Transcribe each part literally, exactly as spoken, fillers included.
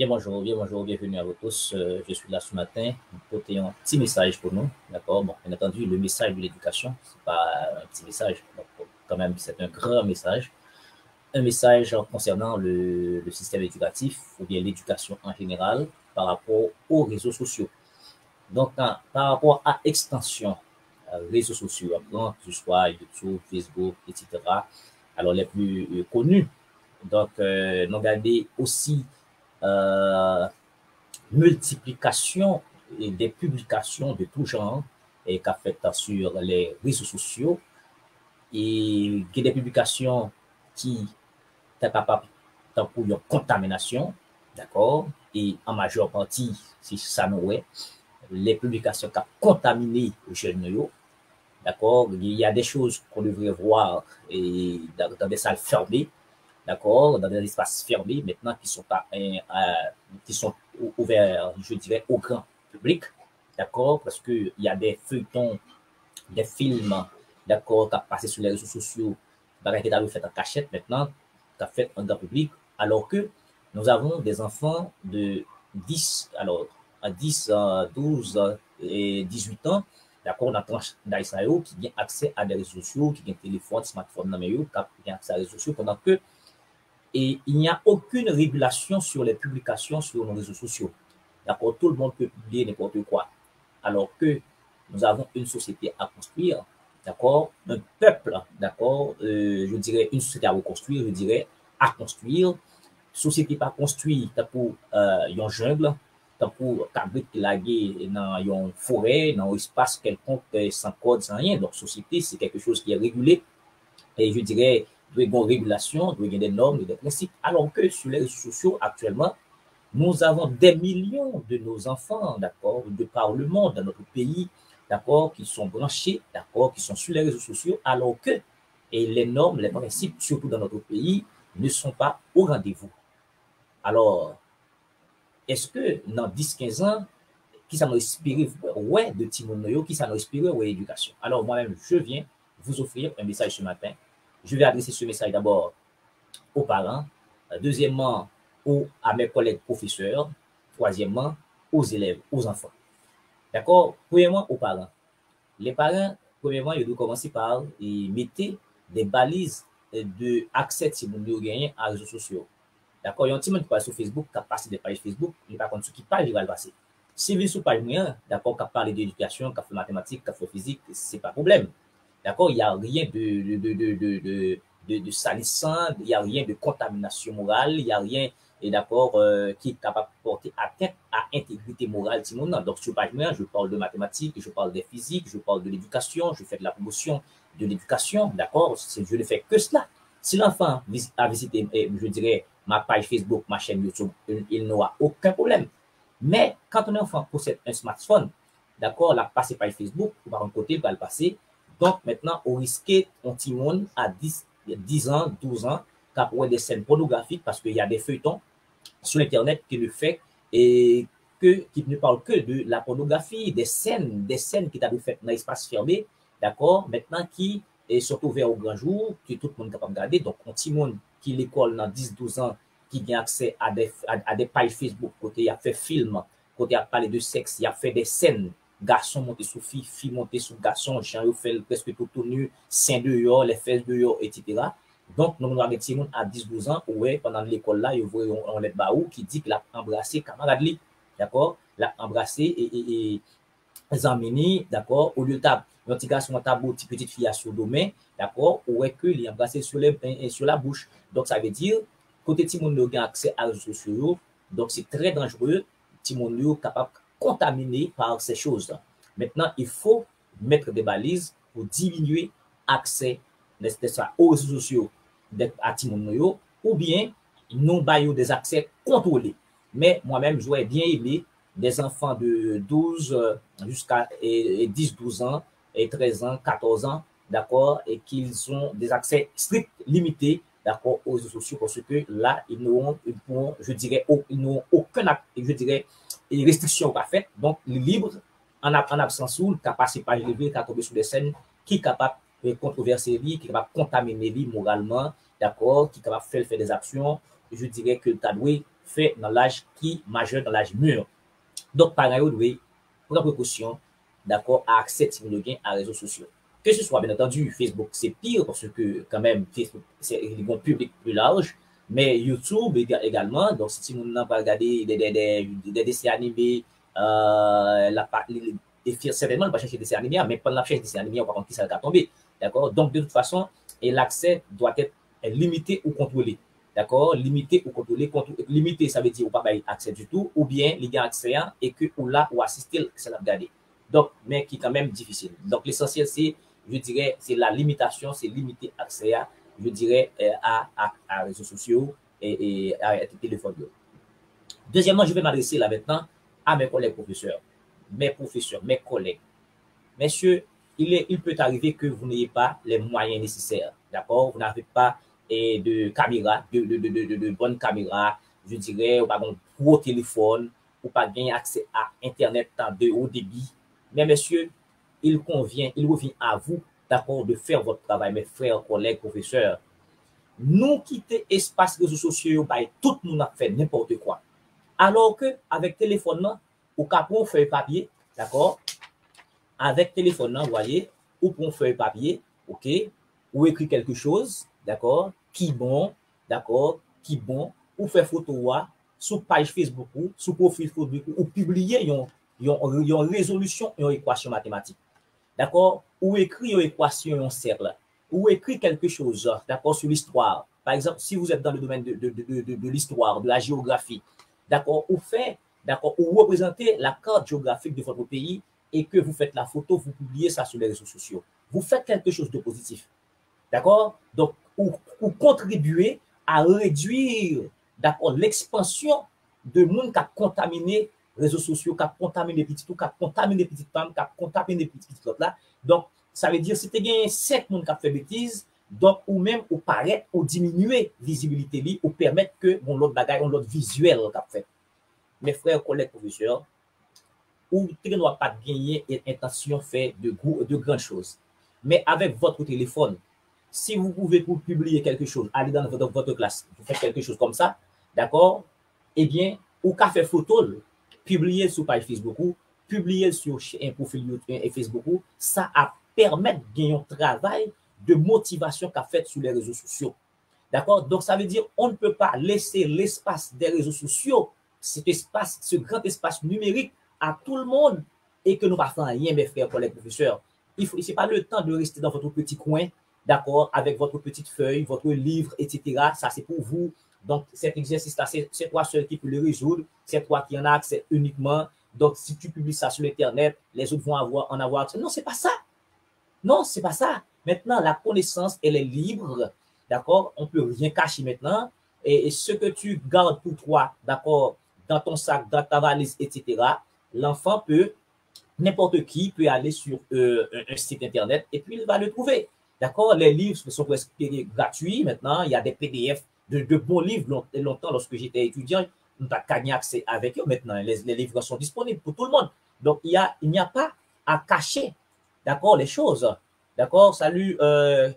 Bien bonjour, bien bonjour, bienvenue à vous tous. Euh, je suis là ce matin pour porter un petit message pour nous, d'accord? Bon, bien entendu, le message de l'éducation, ce n'est pas un petit message, donc quand même, c'est un grand message. Un message concernant le, le système éducatif ou bien l'éducation en général par rapport aux réseaux sociaux. Donc, à, par rapport à extension, à réseaux sociaux, après, que ce soit YouTube, Facebook, et cetera. Alors, les plus euh, connus. Donc, euh, nous regardons aussi euh, multiplication et des publications de tout genre et qu'a fait sur les réseaux sociaux et que des publications qui sont capables de contamination, d'accord? Et en majeure partie, si ça nous est, les publications qui ont contaminé les jeunes, d'accord? Il y a des choses qu'on devrait voir et dans, dans des salles fermées, d'accord? Dans des espaces fermés maintenant qui sont, à, à, qui sont ouverts, je dirais, au grand public, d'accord? Parce qu'il y a des feuilletons, des films, d'accord, qui ont passé sur les réseaux sociaux. Barrette est fait en cachette maintenant, t'as fait en grand public, alors que nous avons des enfants de dix, alors, à dix, douze et dix-huit ans, d'accord, dans tranche d'Israël, qui ont accès à des réseaux sociaux, qui ont téléphone, smartphone, qui ont accès à des réseaux sociaux, pendant que, et il n'y a aucune régulation sur les publications sur nos réseaux sociaux. D'accord, tout le monde peut publier n'importe quoi, alors que nous avons une société à construire. D'accord, un peuple, d'accord, euh, je dirais une société à reconstruire, je dirais à construire, société pas construite, t'as pour euh, yon jungle, t'as pour cabrit qui lagué dans yon forêt, dans un espace quelconque sans code, sans rien. Donc, société, c'est quelque chose qui est régulé et je dirais, doit y avoir une régulation, doit y avoir des normes, des principes. Alors que sur les réseaux sociaux, actuellement, nous avons des millions de nos enfants, d'accord, de par le monde, dans notre pays, d'accord, qui sont branchés, d'accord, qui sont sur les réseaux sociaux, alors que et les normes, les principes, surtout dans notre pays, ne sont pas au rendez-vous. Alors, est-ce que dans dix quinze ans, qui ça nous inspire, ouais, de Timonoyo, qui ça nous inspire, ouais, éducation. Alors, moi-même, je viens vous offrir un message ce matin. Je vais adresser ce message d'abord aux parents, deuxièmement, aux, à mes collègues professeurs, troisièmement, aux élèves, aux enfants. D'accord? Premièrement, aux parents. Les parents, premièrement, ils doivent commencer par mettre des balises d'accès si vous voulez gagner à les réseaux sociaux. D'accord? Il y a un petit monde qui parle sur Facebook, qui passe des pages Facebook, il n'y a pas contre ce qui parle, il va le passer. Si vous êtes sur page moyenne, d'accord, qui parle d'éducation, qui fait mathématiques, qui fait physique, ce n'est pas problème. D'accord? Il n'y a rien de, de, de, de, de, de, de salissant, il n'y a rien de contamination morale, il n'y a rien. Et d'accord, euh, qui est capable de porter atteinte à l'intégrité morale. Donc, sur page un, je parle de mathématiques, je parle de physique, je parle de l'éducation, je fais de la promotion de l'éducation, d'accord? Je ne fais que cela. Si l'enfant a visité, je dirais, ma page Facebook, ma chaîne YouTube, il n'aura aucun problème. Mais quand un enfant possède un smartphone, d'accord, la passer page Facebook, par un côté, il va le passer. Donc, maintenant, on risque, on timone à dix, dix ans, douze ans, pour des scènes pornographiques parce qu'il y a des feuilletons sur Internet qui le fait et que, qui ne parlent que de la pornographie, des scènes, des scènes qui t'avaient fait dans l'espace fermé, d'accord, maintenant qui est surtout ouvert au grand jour, que tout le monde est capable de regarder. Donc, on timone qui l'école dans dix douze ans, qui a accès à des, à, à des pages Facebook, côté il a fait film, côté il a parlé de sexe, il a fait des scènes, garçon monté sous fille, fille montée sous garçon, chien fait presque tout nu, seins dehors, les fesses dehors, et cetera. Donc, nous avons des petits gens à dix douze ans, ouais, pendant l'école là, ils voient on les baou qui dit qu'il a embrassé camarade li, d'accord, l'a embrassé et et et Zamini, d'accord, au lieu de table, un petit garçon à table, petite petite fille à sur domaine, d'accord, ouais que il embrassé sur les sur la bouche. Donc ça veut dire côté Timon n'a pas accès à réseaux sociaux, donc c'est très dangereux. Timon est capable contaminé par ces choses. Maintenant, il faut mettre des balises pour diminuer l'accès aux réseaux sociaux. À Timonoyo, ou bien nous baillons des accès contrôlés. Mais moi-même, j'aurais bien aimé des enfants de douze jusqu'à dix douze ans, et treize ans, quatorze ans, d'accord, et qu'ils ont des accès stricts, limités, d'accord, aux réseaux sociaux, parce que là, ils n'auront, je dirais, ils n'auront aucune, je dirais, restriction pas faite, donc libre, en, en absence ou capacité pas élevée, qu'à tomber sur des scènes qui sont capables controversé, qui est capable de contaminer moralement, d'accord, qui est capable de faire des actions, je dirais que tu as fait dans l'âge qui majeur, dans l'âge mûr. Donc, parents doivent prendre précaution d'accord à accès technologique à réseaux sociaux. Que ce soit, bien entendu, Facebook, c'est pire parce que quand même, Facebook, c'est un public plus large, mais YouTube également. Donc, si vous n'avez pas regardé des, des, des, des dessins animés, euh, la, les, les, certainement, on ne va pas chercher des dessins animés, mais pendant la recherche des dessins animés, on va voir qui ça va tomber. D'accord? Donc, de toute façon, l'accès doit être limité ou contrôlé. D'accord? Limité ou contrôlé. Limité, ça veut dire ou pas accès du tout, ou bien il y a accès et que ou là, ou assister, ça va regarder. Donc, mais qui est quand même difficile. Donc, l'essentiel, c'est, je dirais, c'est la limitation, c'est limiter accès à, je dirais, à, à, à réseaux sociaux et, et à, à téléphone. Deuxièmement, je vais m'adresser là maintenant à mes collègues professeurs, mes professeurs, mes collègues. Messieurs, il, est, il peut arriver que vous n'ayez pas les moyens nécessaires, d'accord? Vous n'avez pas eh, de caméra, de, de, de, de, de bonne caméra, je dirais, ou pas un gros téléphone, ou pas gagner accès à Internet de haut débit. Mais messieurs, il convient, il revient à vous, d'accord, de faire votre travail, mes frères, collègues, professeurs. Nous quitter espace réseaux sociaux, bah, tout le monde a fait n'importe quoi. Alors que avec téléphone, ou capon feuille papier, d'accord, avec téléphone, vous voyez, ou pour feuille papier, ok, ou écrit quelque chose, d'accord, qui bon, d'accord, qui bon, ou faire photo, sur page Facebook, ou sur profil Facebook, ou publier, yon, yon, yon résolution, yon équation mathématique. D'accord? Ou écrit une équation, un cercle, ou écrit quelque chose, d'accord, sur l'histoire. Par exemple, si vous êtes dans le domaine de, de, de, de, de l'histoire, de la géographie, d'accord, ou fait, d'accord, ou représentez la carte géographique de votre pays et que vous faites la photo, vous publiez ça sur les réseaux sociaux. Vous faites quelque chose de positif, d'accord? Donc, ou, ou contribuez à réduire, d'accord, l'expansion de monde qui a contaminé réseaux sociaux, qui a contaminé petites tout, qui a contaminé petites femmes, qui a contaminé petites autres là. Donc, ça veut dire si tu as sept personnes qui ont fait bêtises, donc, ou même, ou paraître, ou diminuer la visibilité, ou permettre que mon l'autre bagaille, mon l'autre visuel qui a fait. Mes frères, collègues, professeurs, ou tu ne dois pas gagner l'intention de faire de, de grandes choses. Mais avec votre téléphone, si vous pouvez pour publier quelque chose, allez dans votre, votre classe, vous faites quelque chose comme ça, d'accord? Eh bien, ou qu'à faire photo, publier sur page Facebook ou publier sur un profil YouTube et Facebook, ou, ça a permis de gagner un travail de motivation qu'a fait sur les réseaux sociaux. D'accord? Donc, ça veut dire on ne peut pas laisser l'espace des réseaux sociaux, cet espace, ce grand espace numérique à tout le monde et que nous ne faisons rien, mes frères, collègues, professeurs. Ce n'est pas le temps de rester dans votre petit coin, d'accord, avec votre petite feuille, votre livre, et cetera. Ça, c'est pour vous. Donc, cet exercice-là, c'est toi seul qui peut le résoudre, c'est toi qui en a accès uniquement. Donc, si tu publies ça sur Internet, les autres vont avoir, en avoir accès. Non, ce n'est pas ça. Non, ce n'est pas ça. Maintenant, la connaissance, elle est libre. D'accord? On ne peut rien cacher maintenant. Et, et ce que tu gardes pour toi, d'accord, dans ton sac, dans ta valise, et cetera, l'enfant peut, n'importe qui, peut aller sur euh, un site Internet et puis il va le trouver. D'accord? Les livres sont presque gratuits maintenant. Il y a des P D F. De, de bons livres, longtemps, lorsque j'étais étudiant, on a gagné accès avec eux maintenant. Les, les livres sont disponibles pour tout le monde. Donc, il n'y a, il n'y a pas à cacher, d'accord, les choses. D'accord, salut euh,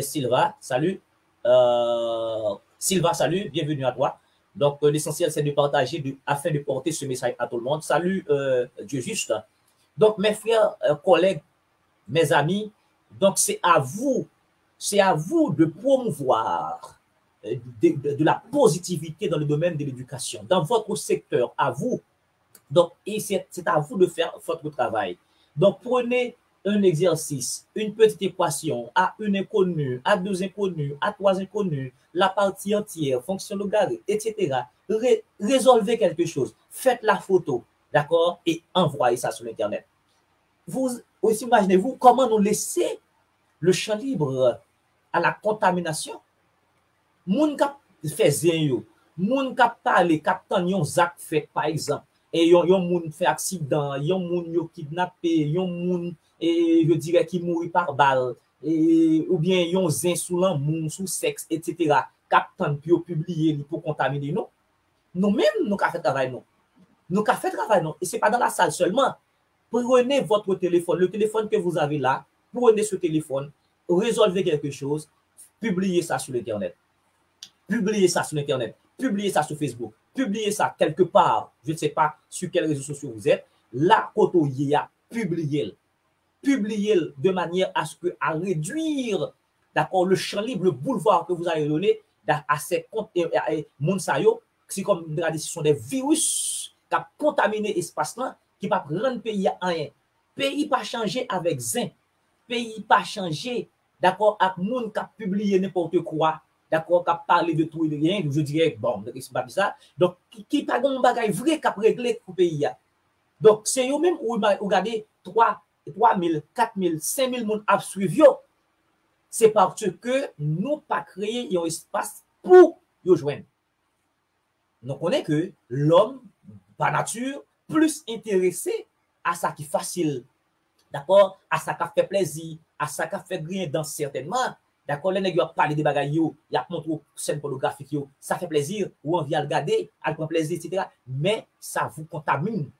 Sylvain, salut. Euh, Sylvain, salut, bienvenue à toi. Donc, euh, l'essentiel, c'est de partager de, afin de porter ce message à tout le monde. Salut, euh, Dieu juste. Donc, mes frères, euh, collègues, mes amis, donc c'est à vous, c'est à vous de promouvoir De, de, de la positivité dans le domaine de l'éducation, dans votre secteur, à vous. Donc, c'est à vous de faire votre travail. Donc, prenez un exercice, une petite équation, à une inconnue, à deux inconnues, à trois inconnues, la partie entière, fonction logarithme, et cetera. Ré, résolvez quelque chose, faites la photo, d'accord, et envoyez ça sur Internet. Vous aussi, imaginez-vous comment nous laisser le champ libre à la contamination. Moun kap fè zèn yo, moun kap pale, kap tan yon zak fèt par exemple, et yon, yon moun fè accident, yon moun yo kidnappé, yon moun, et je dirais qui mouri par balle, et, ou bien yon zèn sous l'amour, sous sexe, et cetera. Kap tan pi yo publier li pou contaminer non. Nous même nous ka fè travail non. Nous ka fè travail non, et c'est pas dans la salle seulement. Prenez votre téléphone, le téléphone que vous avez là, prenez ce téléphone, résolvez quelque chose, publiez ça sur Internet. Publiez ça sur Internet, publiez ça sur Facebook, publiez ça quelque part, je ne sais pas sur quels réseaux sociaux vous êtes, la Kotoyea, publiez-le. Publiez-le de manière à ce que, à réduire, d'accord, le champ libre, le boulevard que vous allez donner à ces monsayo, c'est comme la décision des virus qui a contaminé l'espace-là, qui va rendre pays à rien. Pays pas changé avec zin. Pays pas changé, d'accord, avec moun qui a publié n'importe quoi, d'accord, qui a parlé de tout et de rien, je dirais, bon, c'est pas ça. Donc, qui pas un bagage vrai qui a réglé pour pays. Donc, c'est eux-mêmes où regardez trois mille, quatre mille, cinq mille moun a suivi. C'est parce que nous pas créé un espace pour nous joindre. Donc, on est que l'homme, par nature, plus intéressé à ça qui est facile, d'accord, à ça qui fait plaisir, à ça qui fait rien dans certainement, d'accord, les nègres parlent des bagailles, ils montrent scène pornographique, ça fait plaisir, ou on vient regarder, elle prend plaisir, et cetera. Mais ça vous contamine.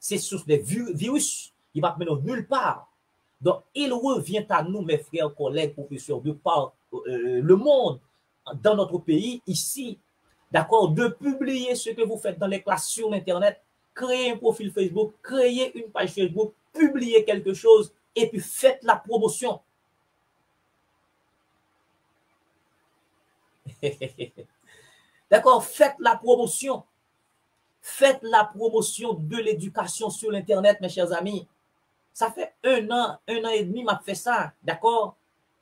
C'est source de virus, il va mener nulle part. Donc, il revient à nous, mes frères, collègues, professeurs, de par euh, le monde, dans notre pays, ici, d'accord, de publier ce que vous faites dans les classes sur Internet, créer un profil Facebook, créer une page Facebook, publier quelque chose et puis faites la promotion. D'accord, faites la promotion. Faites la promotion de l'éducation sur l'Internet, mes chers amis. Ça fait un an, un an et demi m'a fait ça, d'accord?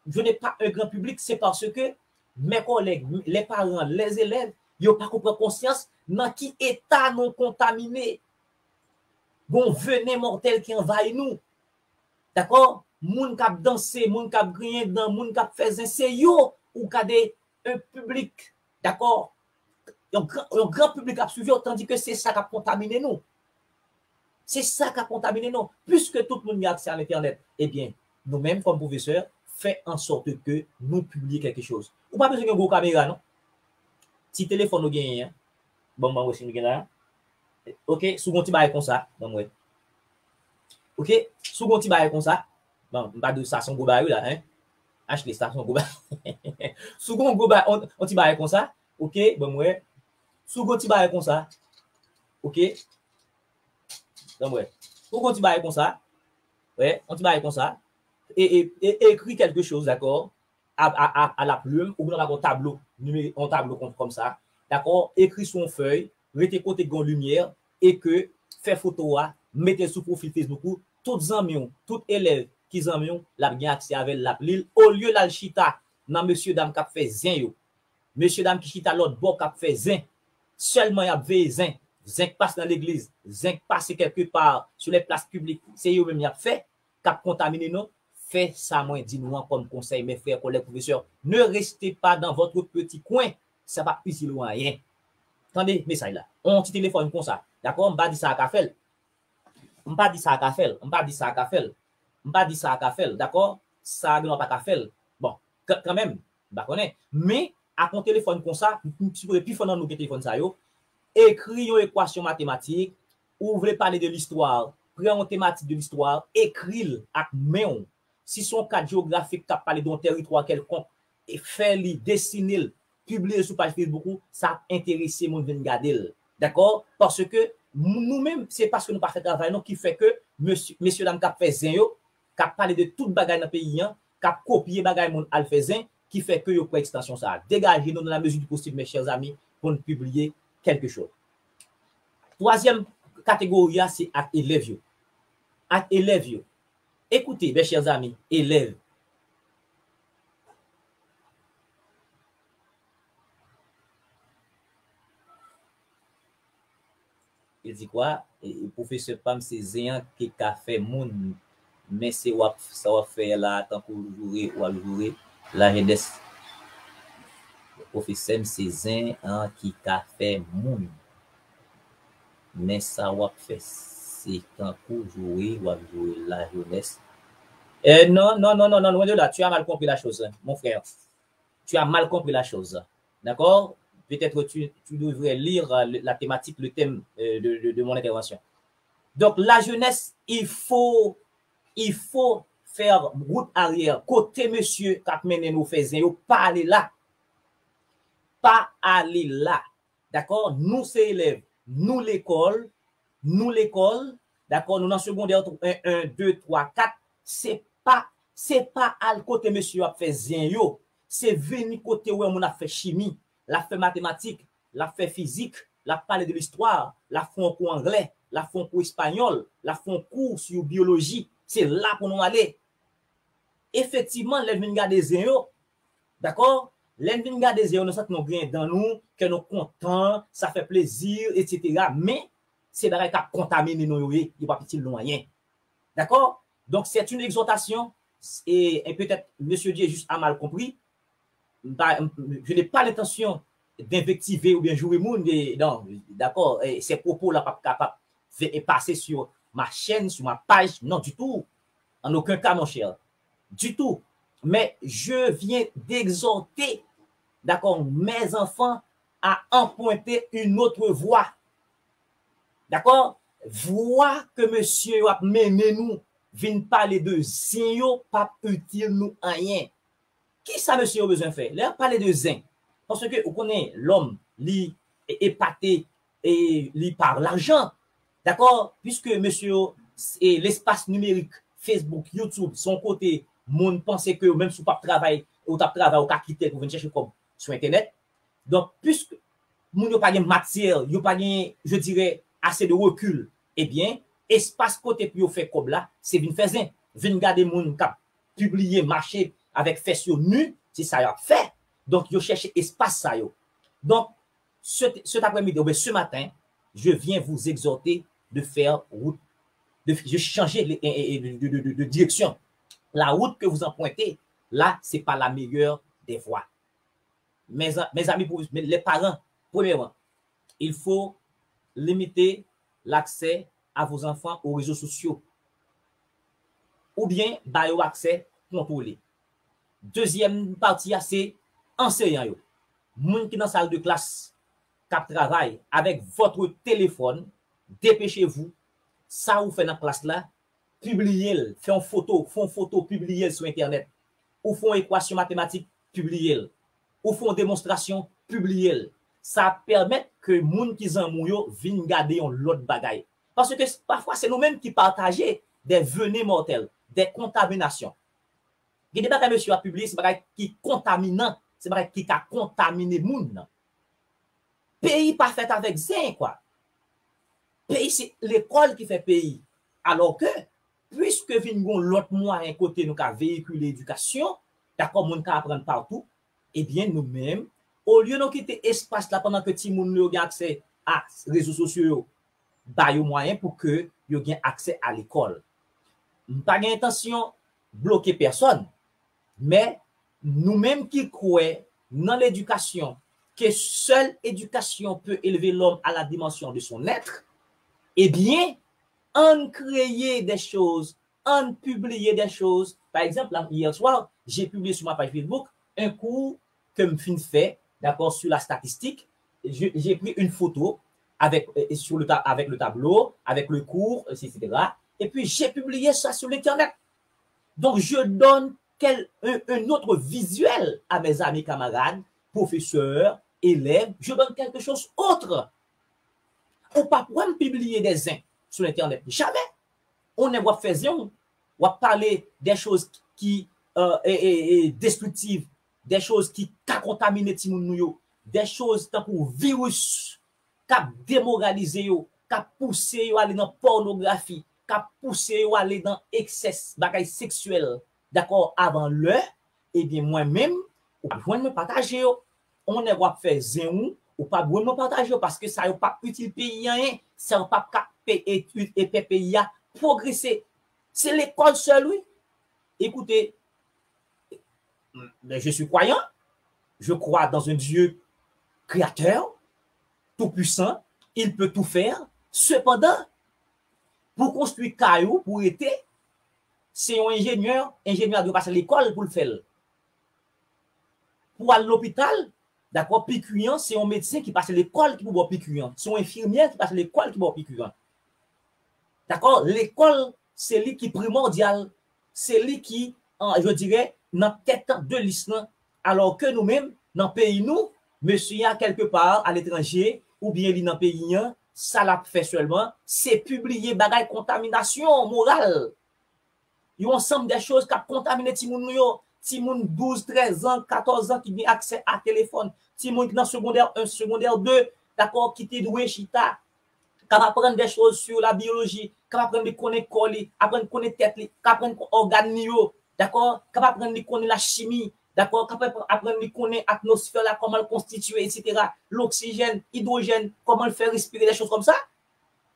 Je n'ai pas un grand public, c'est parce que mes collègues, les parents, les élèves, ils n'ont pas compris conscience dans qui état non contaminé. Bon, venez mortel qui envahit nous. D'accord? Moun kap danser, moun kap grien dans, moun kap fais un seyo ou kade un public. D'accord? Un grand public a suivi, tandis que c'est ça qui a contaminé nous. C'est ça qui a contaminé nous. Puisque tout le monde a accès à l'Internet, eh bien, nous-mêmes, comme professeurs, faisons en sorte que nous publions quelque chose. Ou pas besoin de gros caméra, non? Si téléphone nous gagne, hein? Bon, moi aussi, nous gagnons. Ok, second petit bail comme ça. Bon, ouais. Ok, second petit bail comme ça. Bon, pas de ça, son gros bail là, hein? Achetez ça, son gros bail. Second gros bail, on petit bail comme ça. Ok, bon, ouais. Second petit bail comme ça. Ok. Bon, ouais. Second petit bail comme ça. Ouais, on petit bail comme ça. Et, et, et écrit quelque chose, d'accord? À, à, à la plume ou dans un tableau, un tableau comme ça. D'accord, écrit sur une feuille, mettez côté de lumière et que fait photo, mettez sous profil Facebook, toutes amis, toutes élèves qui ont la bien accès avec l'appli au lieu l'alchita, non monsieur dame qui fait zin yo. Monsieur dame qui chita l'autre bord qui fait zin. Seulement y a veillé zin, zin passe dans l'église, zin passe quelque part sur les places publiques. C'est eux même y a fait qui contaminé nous. Faites ça, moi, dis-nous comme conseil, mes frères, collègues, professeurs. Ne restez pas dans votre petit coin. Ça va plus loin, rien. Attendez, message là. On petit téléphone comme ça. D'accord? On ne va pas dire ça à Kafel. On ne va pas dire ça à Kafel. On ne va pas dire ça à Kafel. On ne va pas dire ça à Kafel. D'accord? Ça ne va pas Kafel. Bon, quand même, bah connaît. Mais, à ton téléphone comme ça, si vous voulez plus fondre dans nos téléphones, ça y est, écrivez une équation mathématique. Ou vous voulez parler de l'histoire, prenez une thématique de l'histoire, écrivez-le avec main. Si son cadre géographique qui a parlé d'un territoire quelconque, et fait-le, dessiner, publier sur page Facebook, ça intéresse les gens qui regardent. D'accord? Parce que nous-mêmes, c'est parce que nous ne faisons pas de travail qui fait que monsieur, monsieur dame qui a fait zin, qui a parlé de toute bagaille dans le pays, qui a copié bagaille mon alfaisin, qui fait que vous avez extension ça. Dégagez-nous dans la mesure du possible, mes chers amis, pour nous publier quelque chose. Troisième catégorie, c'est à élèves. À élèves. Écoutez, mes chers amis, élèves. Il dit quoi? Le professeur Pam, c'est Zéan qui a fait moun, mais c'est ça va faire là, tant qu'on jouer ou à jouer, la jeunesse. Le professeur, c'est Zéan qui a fait moun, mais ça va faire c'est quand vous jouez ou jouer la jeunesse. Euh, non, non, non, non, non, non, là, tu as mal compris la chose, mon frère. Tu as mal compris la chose. D'accord? Peut-être tu, tu devrais lire la thématique, le thème de, de, de mon intervention. Donc, la jeunesse, il faut, il faut faire route arrière. Côté monsieur, quand nous faisons, pas aller là. Pas aller là. D'accord? Nous, c'est élèves. Nous, l'école. Nous, l'école. D'accord? Nous, dans le secondaire, un, deux, trois, quatre. C'est pas, c'est pas à côté, monsieur, a fait zin yo. C'est venu côté où on a fait chimie, la fait mathématiques, la fait physique, la parle de l'histoire, la fait en cours anglais, la fait en cours espagnol, la fait en cours sur biologie. C'est là qu'on nous aller. Effectivement, les vingts des zéro, d'accord? Les vingts des zéro, nous sommes dans nous, que nous contents, ça fait plaisir, et cetera. Mais c'est d'ailleurs qu'à contaminer nos yeux, il n'y a pas petit loin. D'accord? Donc c'est une exhortation et, et peut-être Monsieur Dieu juste a mal compris. Bah, je n'ai pas l'intention d'invectiver ou bien jouer monde. Non, d'accord? Ces propos-là pas capable de passer sur ma chaîne, sur ma page, non du tout. En aucun cas, mon cher. Du tout. Mais je viens d'exhorter, d'accord, mes enfants à emprunter une autre voie. D'accord? Voie que monsieur a mené nous, vienne parler de signaux, pas utile nous rien. Qui ça monsieur a besoin de faire? Là, parler de zin. Parce que vous connaissez l'homme, lui, épaté, et lui par l'argent. D'accord? Puisque monsieur, et l'espace numérique, Facebook, YouTube, son côté, monde pense que même si vous n'avez pas de travail, vous n'avez pas de travail, vous n'avez pas quitté, vous venez chercher comme sur Internet. Donc, puisque vous n'avez pas de matière, vous n'avez pas de, je dirais, assez de recul, eh bien, espace côté puis vous faites comme là, c'est une faisin. Vous regardez mon cap, publier, marcher avec fesses nues, c'est ça vous fait. Donc, vous cherchez espace ça. Yo. Donc, cet, cet après-midi, ce matin, je viens vous exhorter de faire route, de, de changer les, de, de, de, de direction. La route que vous empruntez, là, ce n'est pas la meilleure des voies. Mes, mes amis, les parents, premièrement, il faut limiter l'accès à vos enfants aux réseaux sociaux ou bien bah, yo, accès contrôlé. Deuxième partie, c'est enseignant. Moun qui dans la salle de classe, cap travail avec votre téléphone, dépêchez-vous, ça vous fait dans la classe là, publiez-le, faites une photo, font photo, publiez-le sur Internet, ou font équation mathématique, publiez-le, ou font démonstration, publiez-le. Ça permet que moun qui en mouyo vienne garder l'autre bagaille. Parce que parfois, c'est nous-mêmes qui partageons des venées mortelles, des contaminations. Il y a des bagages qui ont publié, c'est des qui contaminent, c'est des qui ont contaminé le monde. Pays parfait avec zin, quoi. Pays, c'est l'école qui fait pays. Alors que, puisque nous avons l'autre moyen côté, nous avons véhiculé l'éducation, d'accord, nous avons appris partout, eh bien, nous-mêmes, au lieu de quitter l'espace là pendant que tout le monde a accès à les réseaux sociaux, bah yo moyen pour que yo gagne accès à l'école. Pas intention bloquer personne, mais nous-mêmes qui croyons dans l'éducation que seule éducation peut élever l'homme à la dimension de son être, eh bien, en créer des choses, en publier des choses. Par exemple, hier soir, j'ai publié sur ma page Facebook un cours que me fin fait, d'accord, sur la statistique. J'ai pris une photo avec, et sur le avec le tableau, avec le cours, et cetera. Et puis, j'ai publié ça sur l'Internet. Donc, je donne quel, un, un autre visuel à mes amis, camarades, professeurs, élèves. Je donne quelque chose d'autre. On ne peut pas publier des uns sur l'Internet. Jamais. On ne va pas faire, on va parler des choses qui sont euh, destructives, des choses qui contaminent Timon, des choses comme virus, cap démoraliser yo, cap pousser yo aller dans pornographie, cap pousser yo aller dans excès bagaille sexuel, d'accord, avant l'heure, et bien moi-même ou pas besoin me partager yo, on est pas faire zéro ou pas besoin me partager parce que ça n'est pas utile pays rien, ça n'est pas cap et pays à progresser. C'est l'école seule oui. Écoutez, je suis croyant, je crois dans un Dieu créateur puissant, il peut tout faire. Cependant, pour construire caillou, pour être, c'est un ingénieur, ingénieur doit passer à l'école pour le faire. Pour aller à l'hôpital, d'accord, piquant, c'est un médecin qui passe à l'école qui peut piquant. C'est un infirmier qui passe à l'école qui peut piquant. D'accord, l'école, c'est lui qui est primordial, c'est lui qui, je dirais, dans tête de l'islam. Alors que nous-mêmes, dans le pays, nous, monsieur a quelque part à l'étranger ou bien il dans pays, ça l'a fait seulement, c'est publier bagay contamination morale. Il y a ensemble des choses qui contaminent ti moun yo, ti moun douze, treize ans, quatorze ans qui ont accès à téléphone, ti moun qui dans secondaire un, secondaire deux, d'accord, qui te doué chita, qui apprendre des choses sur la biologie, qui apprendre de connaître corps, apprendre connaître tête, qui apprendre organe yo, d'accord, qui apprendre de connaître la chimie, d'accord, qui apprendre de connaître l'atmosphère là, comment le constituer, et cetera, l'oxygène, l'hydrogène, comment le faire respirer, des choses comme ça.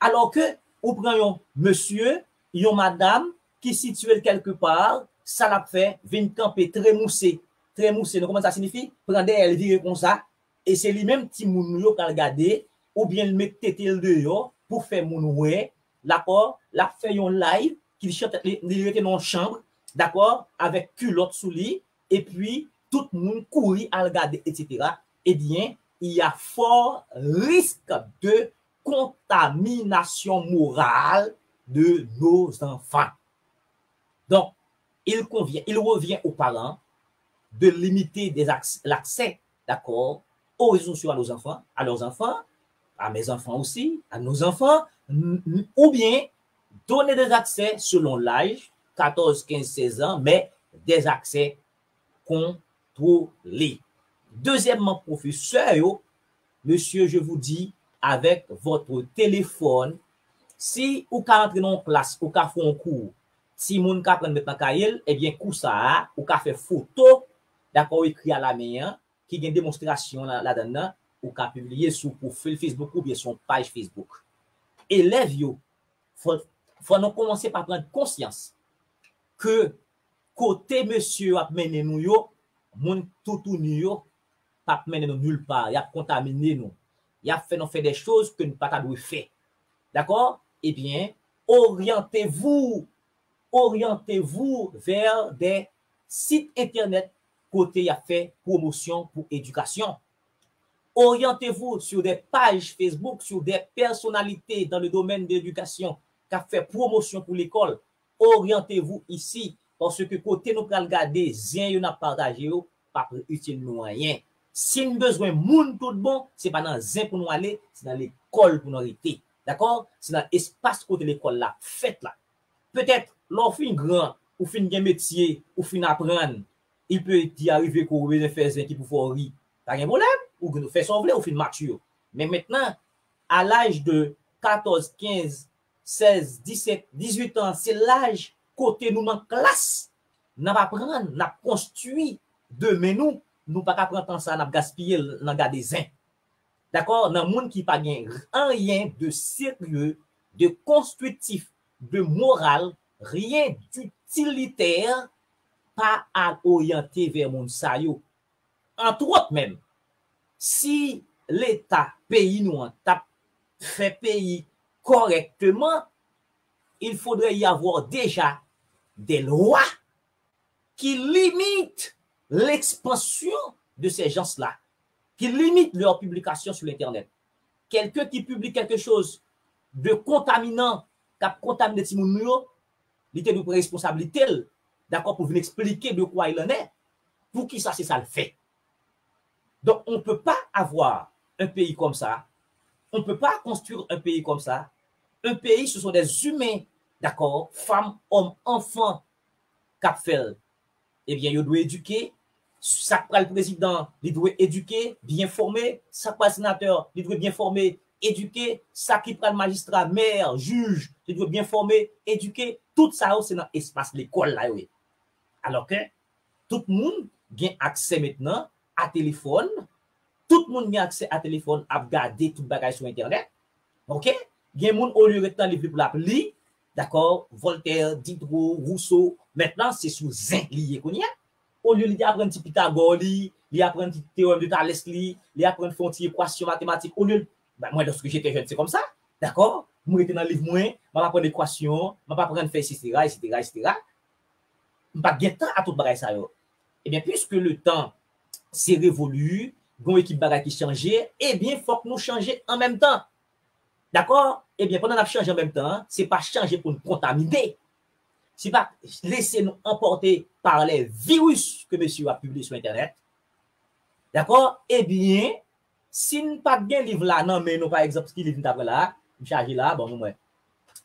Alors que ou prenons monsieur, yon madame qui situe quelque part, ça l'a fait, vient camper, trémousser. Trémousser, donc comment ça signifie? Prendre elle, virer comme ça. Et c'est lui-même qui moun qui a regardé, ou bien le mettre tête dehors pour faire moun d'accord? La fait yon live, qui chante, il était dans chambre, d'accord? Avec culotte sous lit, et puis tout le monde courit à regarder, et cetera. Eh bien, il y a fort risque de contamination morale de nos enfants. Donc, il convient, il revient aux parents de limiter l'accès, d'accord, aux réseaux sociaux à nos enfants, à leurs enfants, à mes enfants aussi, à nos enfants, ou bien donner des accès selon l'âge, quatorze, quinze, seize ans, mais des accès contrôlés. Deuxièmement, professeur, monsieur, je vous dis, avec votre téléphone, si vous entrez dans une classe, vous faites un cours, si moun ka prend maintenant kayel, eh bien kou ça ou ka fait photo, d'accord écrit à la main qui gen démonstration là dedans ou ka publier sur profil Facebook ou bien son page Facebook. Élève yo, faut faut nous commencer par prendre conscience que côté monsieur a mené nous yo, moun toutou nou yo pas mené nous nulle part, il a contaminé nous. Il a fait nous faire des choses que nous pas dû faire. D'accord? Eh bien, orientez-vous Orientez-vous vers des sites internet côté a fait promotion pour éducation. Orientez-vous sur des pages Facebook, sur des personnalités dans le domaine de l'éducation qui a fait promotion pour l'école. Orientez-vous ici parce que côté nous pral garder, rien yon a partagé ou pas utile nous rien. Si nous besoin moun tout bon, c'est pas dans zin pour nous aller, c'est dans l'école pour nous arrêter. D'accord? C'est dans l'espace côté l'école là, faites là. Peut-être, l'enfant grand, ou fin de métier, ou fin apprendre, il peut y arriver qu'on veut faire ce qu'il faut rire. Pas de problème, ou que nous faisons sembler, ou fin mature. Mais maintenant, à l'âge de quatorze, quinze, seize, dix-sept, dix-huit ans, c'est l'âge côté nous en classe. Nous apprenons, nous construisons demain nous, nous pas apprendre ça, nous gaspiller dans le des uns. D'accord? Dans le monde qui n'a pas rien de sérieux, de constructif, de morale, rien d'utilitaire, pas à orienter vers mon saillot. Entre autres même, si l'État, pays nous en tape, fait pays correctement, il faudrait y avoir déjà des lois qui limitent l'expansion de ces gens-là, qui limitent leur publication sur l'Internet. Quelqu'un qui publie quelque chose de contaminant, cap contaminer ti moun yo, li te nou responsabilité, d'accord, pour venir expliquer de quoi il en est, pour qui ça c'est ça le fait. Donc on ne peut pas avoir un pays comme ça, on ne peut pas construire un pays comme ça. Un pays, ce sont des humains, d'accord, femmes, hommes, enfants, cap fait. Eh bien, il doit éduquer, ça prend le président, il doit éduquer, bien former, ça prend le sénateur, il doit bien former, éduquer, ça qui prend le magistrat, maire, juge, tu dois bien former, éduquer, tout ça, c'est dans l'espace de l'école là, oui. Alors que tout le monde a accès maintenant à téléphone, tout le monde a accès à téléphone à regarder tout bagage sur Internet, ok? Il y a des gens au lieu de temps libre pour l'appli, d'accord? Voltaire, Diderot, Rousseau, maintenant c'est sous zinc lié qu'on y a. Au lieu d'apprendre petit Pythagore, d'apprendre petit théorème de Thales, d'apprendre frontière, équation mathématique, au lieu bah, moi, lorsque j'étais jeune, c'est comme ça, d'accord? Moi, j'étais dans le livre, moi, je vais prendre l'équation, je vais prendre faire, et cetera, et cetera, et cetera. Je ne vais pas gagner de temps à tout le ça. Eh bien, puisque le temps s'est révolu, il équipe a qui changeait, eh bien, il faut que nous changions en même temps. D'accord? Eh bien, pendant qu'on change en même temps, ce n'est pas changer pour nous contaminer. Ce n'est pas laisser nous emporter par les virus que monsieur a publiés sur Internet. D'accord? Eh bien, si nous n'avons pas de livre là, non, mais nous, par exemple, ce qui est livre d'après là, je charge là, bon, moi,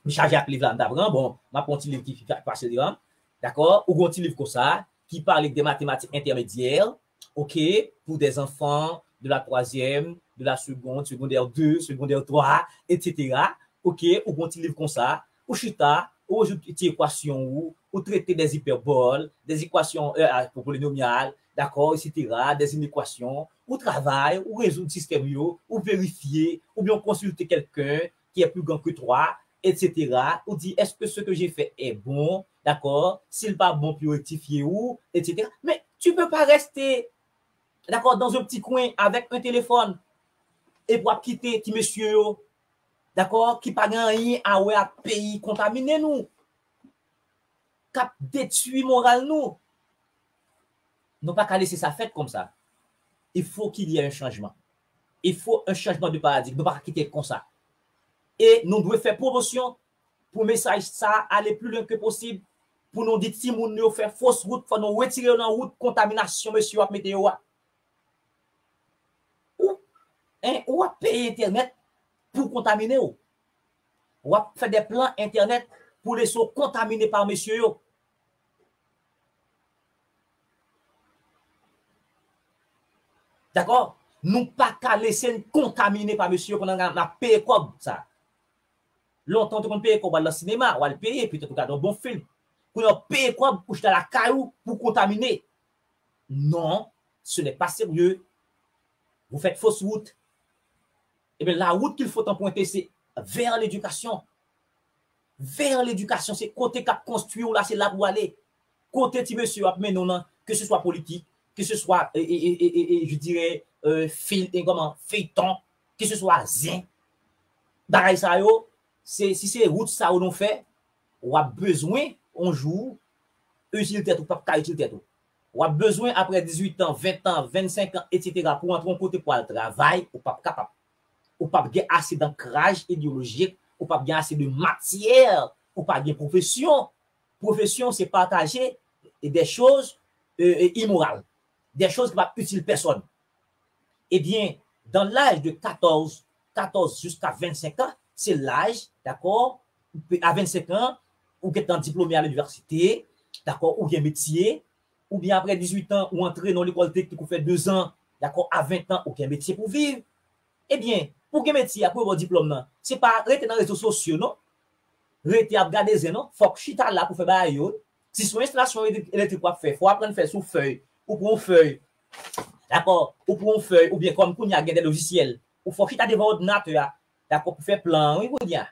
je charge avec livre là, d'après, bon, ma prends un livre qui fait passer devant, d'accord? Ou un petit livre comme ça, qui parle des mathématiques intermédiaires, ok, pour des enfants de la troisième, de la seconde, secondaire deux, secondaire trois, et cetera. Ok, ou un petit livre comme ça, ou chita, ou des équations, ou, ou traiter des hyperboles, des équations euh, polynomiales, d'accord, et cetera, des inéquations, ou travail, ou résoudre système, ou vérifier, ou bien consulter quelqu'un qui est plus grand que toi, et cetera, ou dire est-ce que ce que j'ai fait est bon, d'accord, s'il n'est pas bon, puis rectifier, ou, et cetera. Mais tu ne peux pas rester, d'accord, dans un petit coin avec un téléphone et pour quitter qui monsieur, d'accord, qui pas rien à ouais à pays contaminé nous, cap détruit moral nous. Non pas qu'à laisser ça faire comme ça. Il faut qu'il y ait un changement. Il faut un changement de paradigme. Nous ne pouvons pas quitter comme ça. Et nous devons faire promotion pour message ça, aller plus loin que possible. Pour nous dire si nous faire fausse route, pour nous retirer dans route contamination, monsieur, avec météo. Ou, hein, ou à payer Internet pour contaminer. Ou, ou à faire des plans Internet pour les sauts contaminés par monsieur. D'accord? Nous pas qu'à laisser contaminer par monsieur qu'on a payé comme ça. Longtemps qu'on paye comme dans le cinéma, on va le payer, puis qu'on a un bon film. Qu'on a payé comme pour jeter la caillou pour contaminer. Non, ce n'est pas sérieux. Vous faites fausse route. Et bien la route qu'il faut emprunter, c'est vers l'éducation. Vers l'éducation, c'est côté cap construire, là, c'est là où aller. Côté ti monsieur, mais non, non, que ce soit politique, que ce soit, et, et, et, et, je dirais, euh, fil, et comment, feuilleton, que ce soit zin, bagaille ça yo, si c'est route ça ou non fait, on a besoin, on joue, utilité ou pas, utilité ou. On a besoin après dix-huit ans, vingt ans, vingt-cinq ans, et cetera, pour entrer en côté pour le travail, ou pas capable. Ou pas bien assez d'ancrage idéologique, ou pas bien assez de matière, ou pas bien profession. Profession, c'est partager des choses euh, immorales. Des choses qui ne sont pas utiles à personne. Eh bien, dans l'âge de quatorze, quatorze jusqu'à vingt-cinq ans, c'est l'âge, d'accord, à vingt-cinq ans, ou qui est en diplômé à l'université, d'accord, ou bien métier, ou bien après dix-huit ans, ou entrer dans l'école technique, ou fait deux ans, d'accord, à vingt ans, ou bien métier pour vivre. Eh bien, pour que métier, pour avoir diplôme, ce n'est pas rester dans les réseaux sociaux, non? Rester à regarder, non? Faut que chita là pour faire bail. Si son installation électrique, il faut apprendre à faire sous feuille. Ou pour une feuille, d'accord, ou pour une feuille, ou bien comme il y a des logiciels, ou faut qu'il y ait des ordinateurs, d'accord, pour faire plan, oui, ou bien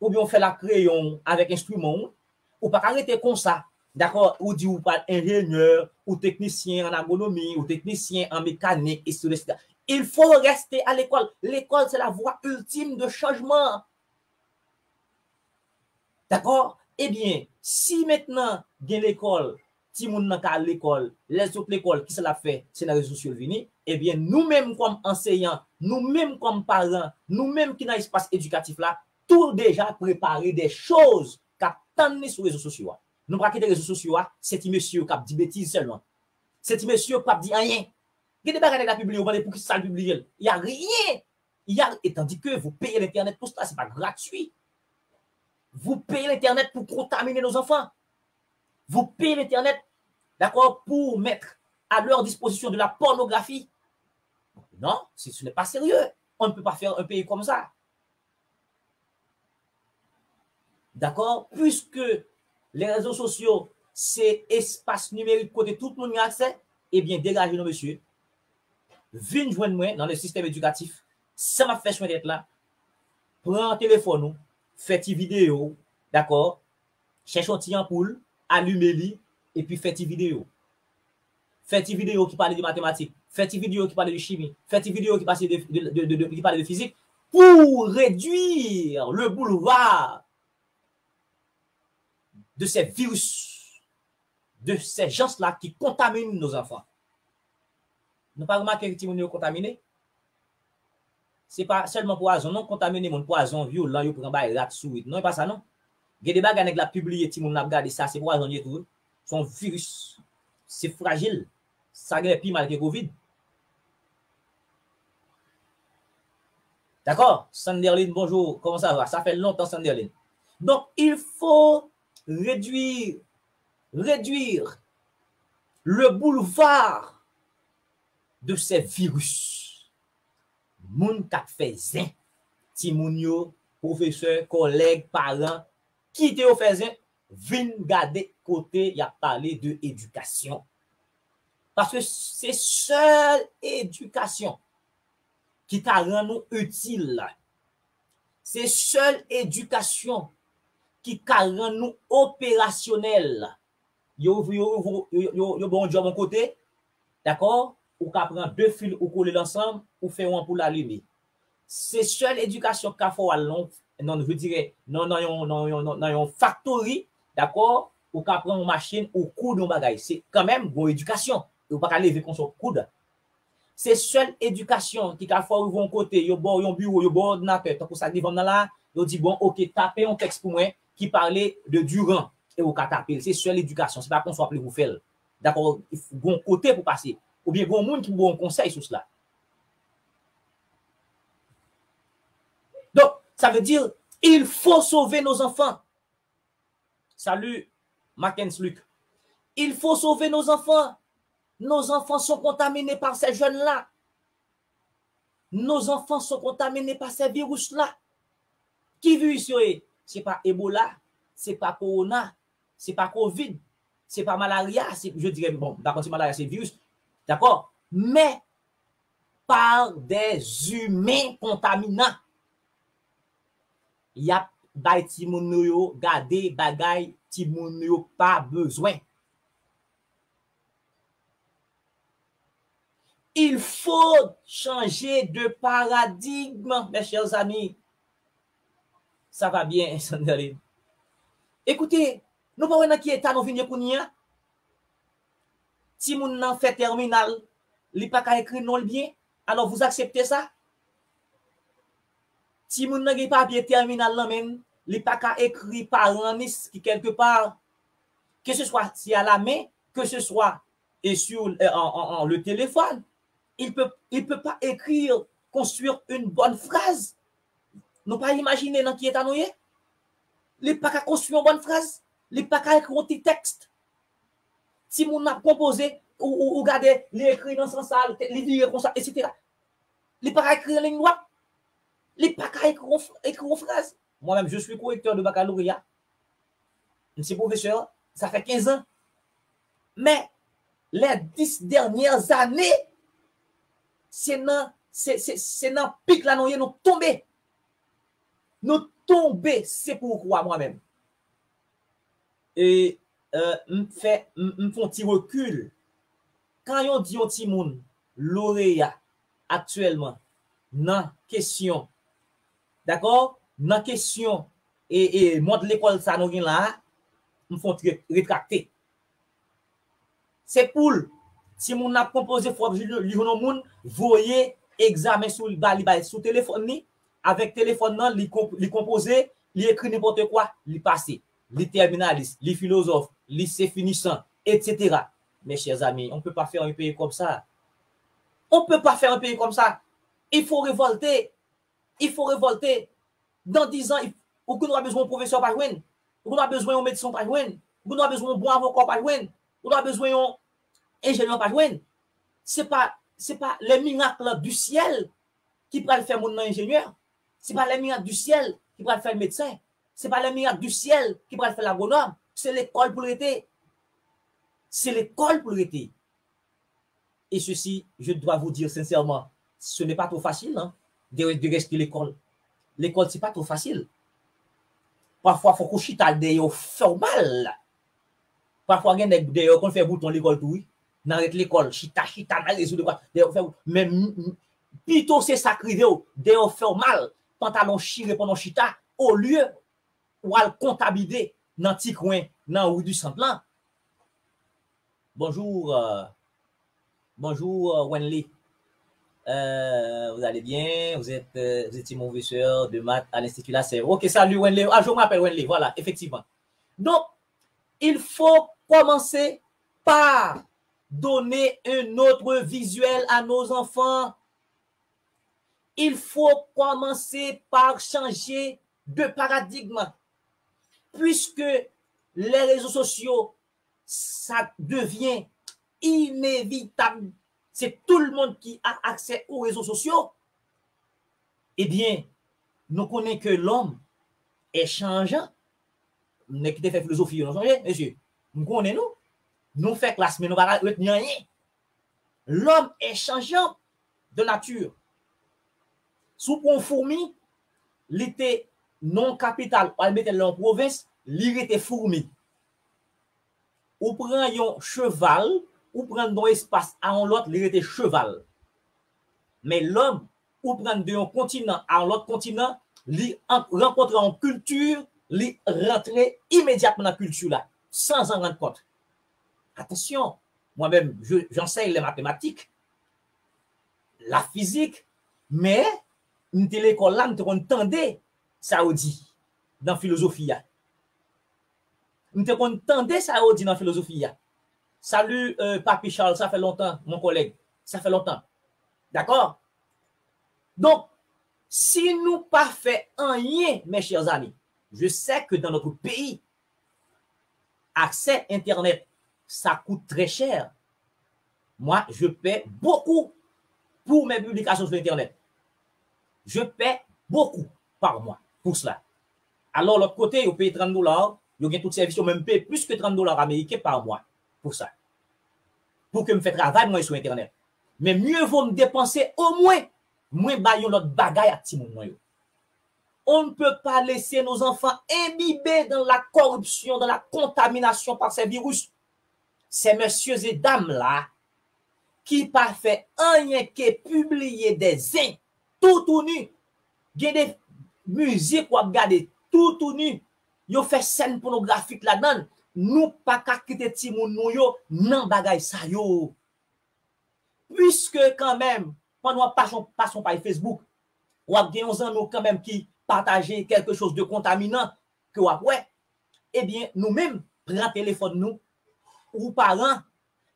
on fait la crayon avec instrument, ou pas arrêter comme ça, d'accord, ou dit ou pas ingénieur, ou technicien en agronomie, ou technicien en mécanique, et cetera. Il faut rester à l'école. L'école, c'est la voie ultime de changement. D'accord? Eh bien, si maintenant, bien l'école, si moun nan ka l'école, les autres l'école qui se la fait, c'est la réseau sur le vini, eh bien, nous-mêmes comme enseignants, nous-mêmes comme parents, nous-mêmes qui dans l'espace éducatif là, tout déjà préparé des choses qui attendent sur les réseaux sociaux. Nous braquons des réseaux sociaux, c'est un monsieur qui a dit bêtises seulement. C'est un monsieur qui a dit rien. Il y a des bagages à publier, vous vendez pour qui ça le publie. Il n'y a rien. Il y a, et tandis que vous payez l'Internet pour ça, ce n'est pas gratuit. Vous payez l'Internet pour contaminer nos enfants. Vous payez l'Internet, d'accord, pour mettre à leur disposition de la pornographie. Non, ce n'est pas sérieux. On ne peut pas faire un pays comme ça. D'accord? Puisque les réseaux sociaux, c'est espace numérique côté tout le monde a accès, eh bien, dégagez-nous, monsieur. Venez joindre moi dans le système éducatif. Ça m'a fait soin d'être là. Prends un téléphone, faites une vidéo, d'accord? Cherchez un petit ampoule. Allumez-les et puis faites une vidéo. Faites une vidéo qui parle de mathématiques, faites une vidéo qui parle de chimie, faites une vidéo qui parle de, de, de, de, qui parle de physique pour réduire le boulevard de ces virus, de ces gens-là qui contaminent nos enfants. Nous pas remarqué que nous sommes contaminés. Ce n'est pas seulement poison, non contaminer mon poison violent, vous prenez un rat sous. Non, pas ça, non. Il y a des bagages avec la publier, si on a regardé ça, c'est poisonnier tout. Son virus, c'est fragile. Ça a été pire mal que Covid. D'accord? Sanderlin, bonjour. Comment ça va? Ça fait longtemps, Sanderlin. Donc, il faut réduire, réduire le boulevard de ces virus. Moun kap fè zin. Ti moun yo, professeur, collègue, parent, qui te yo fè zin, vin gade kote y a parlé de éducation. Parce que c'est seule éducation qui t'a rendu utile. C'est seule éducation qui t'a rendu opérationnel. Yo yo yo yo bon job mon côté. D'accord? Ou qu'a prend deux fils ou coller l'ensemble ou faire un pour l'allumer. C'est seule éducation qu'a faut long non je dirais non non non non non factory, d'accord? Ou qu'a prend une machine ou coudre un bagage, c'est quand même bonne éducation. Ou pas qu'à lever qu'on soit coude. C'est seule éducation qui t'a fait ouvrir un côté, yo bon un bureau, yo bon ordinateur, tant que ça devant là, yo dit bon OK, taper un texte pour moi qui parlait de Durand. Et au catapile, c'est seule éducation, c'est pas qu'on soit appelé vous faire. D'accord, il faut bon côté pour passer. Ou bien bon monde qui bon conseil sur cela. Donc, ça veut dire il faut sauver nos enfants. Salut, Macken Luke. Il faut sauver nos enfants. Nos enfants sont contaminés par ces jeunes-là. Nos enfants sont contaminés par ces virus-là. Qui vu ici? C'est pas Ebola, c'est pas Corona. C'est pas Covid, c'est pas malaria, je dirais, bon, d'accord, c'est malaria, c'est virus, d'accord, mais par des humains contaminants. Il y a des gens gardé bagay qui n'ont pas besoin. Il faut changer de paradigme, mes chers amis. Ça va bien, Sanderlin. Écoutez, nous ne savons pas qui est à nous venir pour nous. Si vous n'avez fait terminal, vous n'avez pas écrit non bien, alors vous acceptez ça. Si vous n'avez pas bien terminal, vous n'avez pas écrit par un qui quelque part, que ce soit si à la main, que ce soit et sur en, en, en, le téléphone, il peut, il peut pas écrire, construire une bonne phrase. Nous pas imaginer qui est à nous. Il n'est pas qu'à construire une bonne phrase. Il n'est pas qu'à écrire un petit texte. Si on a composé, ou regardez, il écrit dans sa salle, il vire comme ça, et cetera. Il n'est pas qu'à écrire une loi. Il n'est pas qu'à écrire une phrase. Moi-même, je suis correcteur de baccalauréat. Je suis professeur, ça fait quinze ans. Mais les dix dernières années, c'est dans le pic là, nous sommes tombés. Nous tombés, c'est pourquoi moi-même. Et euh, me fait me font petit recul. Quand on dit au petit monde lauréat actuellement nan question. D'accord? Nan question et et monde l'école ça nous là, me font rétracter. C'est pour si mon a proposé faut lui non monde voyer examen sur le bali sur téléphone ni avec téléphone non li composé, li écrit n'importe quoi, li passé, li terminaliste, li philosophe, lycée finissant, et cetera. Mes chers amis, on ne peut pas faire un pays comme ça. On ne peut pas faire un pays comme ça. Il faut révolter. Il faut révolter. Dans dix ans, on a besoin de professeur par jouen, on a besoin de médecin par jouen, on a besoin de bon avocat par jouen, on a besoin d'ingénieur par jouen. Ce n'est pas, c'est pas les miracles du ciel qui peuvent faire mon ingénieur. Ce n'est pas les miracles du ciel qui va faire le médecin. Ce n'est pas les miracles du ciel qui va faire l'agronome. C'est l'école pour l'été. C'est l'école pour l'été. Et ceci, je dois vous dire sincèrement, ce n'est pas trop facile hein, de, de rester l'école. L'école, ce n'est pas trop facile. Parfois, il faut coucher dans des formales. Parfois, il y a des gens qui font bouton l'école tout. Dans l'école, chita, chita, dans les autres. Mais plutôt, c'est sacré des formales. Pantalon chiré pendant chita, au lieu où elle comptabiliser dans petit coin, dans rue du Sandelin. Bonjour, euh, bonjour, uh, Wenley. Euh, vous allez bien, vous êtes, euh, vous êtes mon professeur de maths à l'Institut Lasserre. Ok, salut Wenley. Ah, je m'appelle Wenley, voilà, effectivement. Donc, il faut commencer par donner un autre visuel à nos enfants. il faut commencer par changer de paradigme, puisque les réseaux sociaux, ça devient inévitable. C'est tout le monde qui a accès aux réseaux sociaux. Eh bien, nous connaissons que l'homme est changeant. Nous avons fait philosophie, nous changé, monsieur. Nous connaissons, nous. Nous faisons classe, mais nous ne pouvons pas retenir rien. L'homme est changeant de nature. Sous pour fourmi, l'été non capital, on mettait en province, l'irité fourmi. Ou prend un cheval, ou prend un espace à un l'autre, l'irité cheval. Mais l'homme, ou prend d'un continent à l'autre continent, lui rencontre en culture, lui rentrer immédiatement dans la culture là, sans en rendre compte. Attention, moi-même, j'enseigne les mathématiques, la physique, mais une télécole là, nous entendait ça dit dans la philosophie. Nous entendait ça dit dans la philosophie. Salut, euh, Papi Charles, ça fait longtemps, mon collègue, ça fait longtemps. D'accord? Donc, si nous ne pas fait un lien, mes chers amis, je sais que dans notre pays, accès Internet, ça coûte très cher. Moi, je paie beaucoup pour mes publications sur Internet. Je paie beaucoup par mois pour cela. Alors, l'autre côté, vous payez trente dollars, vous avez tout service, vous même payez plus que trente dollars américains par mois pour ça. Pour que je me fasse travail, moi, sur Internet. Mais mieux vaut me dépenser au moins, moins baillons l'autre bagaille à petit monde. On ne peut pas laisser nos enfants imbibés dans la corruption, dans la contamination par ces virus. Ces messieurs et dames-là, qui pas fait un rien que publier des uns, tout ou nu. Il y a des musiques qu'on regarde tout ou nu. Ils fait scène pornographique là-dedans. Nous pas qu'à quitter Timoun nous yo, non bagay ça yo. Puisque quand même, pendant qu'on passe par Facebook, on a des gens nous quand même qui partagent quelque chose de contaminant que on ouais. Eh bien, nous-mêmes, prenons téléphone nous, ou parents,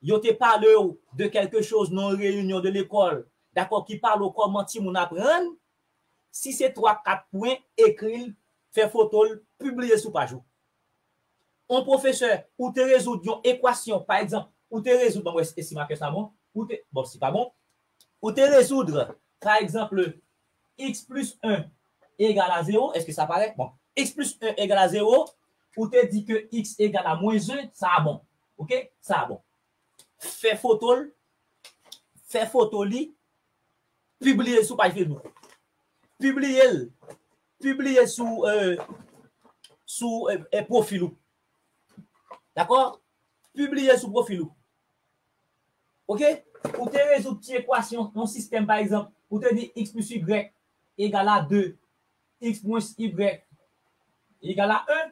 ils te parlent de quelque chose non réunion de l'école. D'accord, qui parle au comment on apprend. Si c'est trois quatre points, écris, fais photo, publier sous page. Un professeur, ou te résoudre une équation, par exemple, ou te résoudre, bon, si ma question est bon, ou te, bon, c'est pas bon, ou te résoudre, par exemple, x plus un égale à zéro, est-ce que ça paraît? Bon, x plus un égale à zéro, ou te dit que x égale à moins un, ça a bon. Ok? Ça a bon. Fais photo, fais photo, lit, publier sur page Facebook. Publier, publier sur euh, sur euh, euh, profil. D'accord? Publier sur profil. OK? Ou te résoudre une équation, un système par exemple, ou te dit x plus y égale à deux, x moins y égale à un.